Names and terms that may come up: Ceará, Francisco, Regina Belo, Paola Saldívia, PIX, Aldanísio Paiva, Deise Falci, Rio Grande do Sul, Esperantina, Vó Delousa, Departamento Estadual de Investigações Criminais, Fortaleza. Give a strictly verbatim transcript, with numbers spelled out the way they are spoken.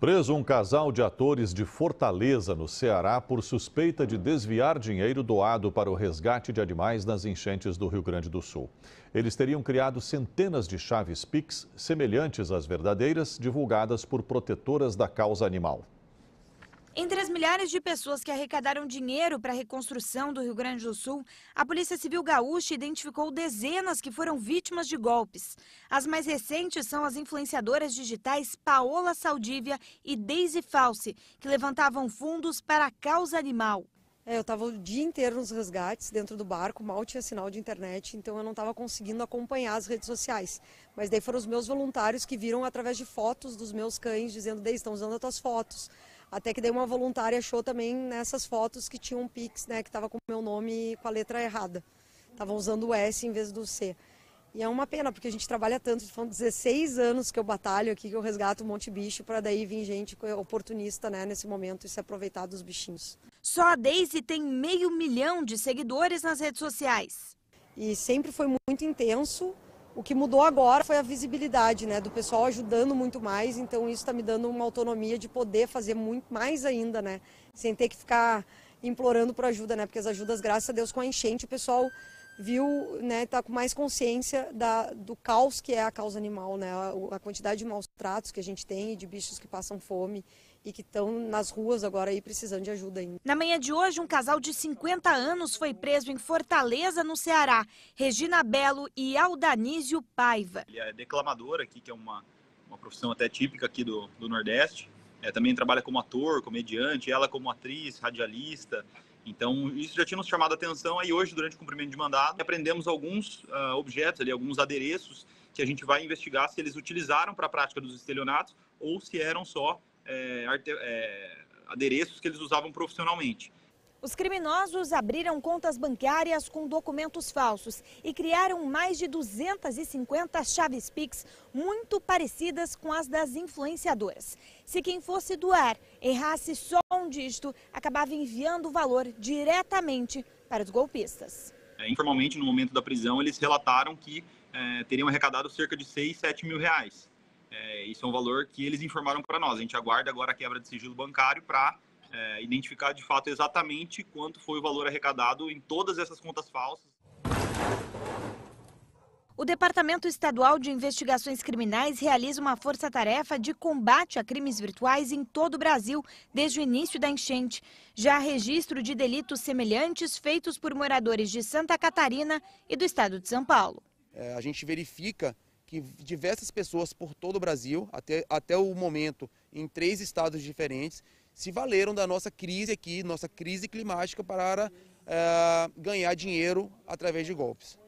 Preso um casal de atores de Fortaleza, no Ceará, por suspeita de desviar dinheiro doado para o resgate de animais nas enchentes do Rio Grande do Sul. Eles teriam criado centenas de chaves PIX, semelhantes às verdadeiras, divulgadas por protetoras da causa animal. Entre as milhares de pessoas que arrecadaram dinheiro para a reconstrução do Rio Grande do Sul, a Polícia Civil Gaúcha identificou dezenas que foram vítimas de golpes. As mais recentes são as influenciadoras digitais Paola Saldívia e Deise Falci, que levantavam fundos para a causa animal. É, eu estava o dia inteiro nos resgates, dentro do barco, mal tinha sinal de internet, então eu não estava conseguindo acompanhar as redes sociais. Mas daí foram os meus voluntários que viram através de fotos dos meus cães, dizendo, Deise, estão usando as tuas fotos. Até que daí uma voluntária achou também nessas fotos que tinha um PIX, né, que estava com o meu nome com a letra errada. Estavam usando o S em vez do C. E é uma pena, porque a gente trabalha tanto, são dezesseis anos que eu batalho aqui, que eu resgato um monte de bicho, para daí vir gente oportunista, né, nesse momento e se aproveitar dos bichinhos. Só a Deise tem meio milhão de seguidores nas redes sociais. E sempre foi muito intenso. O que mudou agora foi a visibilidade, né, do pessoal ajudando muito mais, então isso está me dando uma autonomia de poder fazer muito mais ainda, né, sem ter que ficar implorando por ajuda, né, porque as ajudas, graças a Deus, com a enchente, o pessoal viu, né, está com mais consciência da, do caos que é a causa animal, né, a, a quantidade de maus tratos que a gente tem, de bichos que passam fome e que estão nas ruas agora aí precisando de ajuda ainda. Na manhã de hoje, um casal de cinquenta anos foi preso em Fortaleza, no Ceará. Regina Belo e Aldanísio Paiva. Ele é declamador aqui, que é uma, uma profissão até típica aqui do, do Nordeste. É, também trabalha como ator, comediante, ela como atriz, radialista. Então, isso já tinha nos chamado a atenção. Aí hoje, durante o cumprimento de mandado, apreendemos alguns uh, objetos, ali, alguns adereços que a gente vai investigar se eles utilizaram para a prática dos estelionatos ou se eram só É, é, adereços que eles usavam profissionalmente. Os criminosos abriram contas bancárias com documentos falsos e criaram mais de duzentas e cinquenta chaves PIX, muito parecidas com as das influenciadoras. Se quem fosse doar errasse só um dígito, acabava enviando o valor diretamente para os golpistas. É, informalmente, no momento da prisão, eles relataram que é, teriam arrecadado cerca de seis, sete mil reais. É, isso é um valor que eles informaram para nós. A gente aguarda agora a quebra de sigilo bancário para é, identificar de fato exatamente quanto foi o valor arrecadado em todas essas contas falsas. O Departamento Estadual de Investigações Criminais realiza uma força-tarefa de combate a crimes virtuais em todo o Brasil desde o início da enchente. Já há registro de delitos semelhantes feitos por moradores de Santa Catarina e do estado de São Paulo. É, a gente verifica que diversas pessoas por todo o Brasil, até, até o momento, em três estados diferentes, se valeram da nossa crise aqui, nossa crise climática, para uh, ganhar dinheiro através de golpes.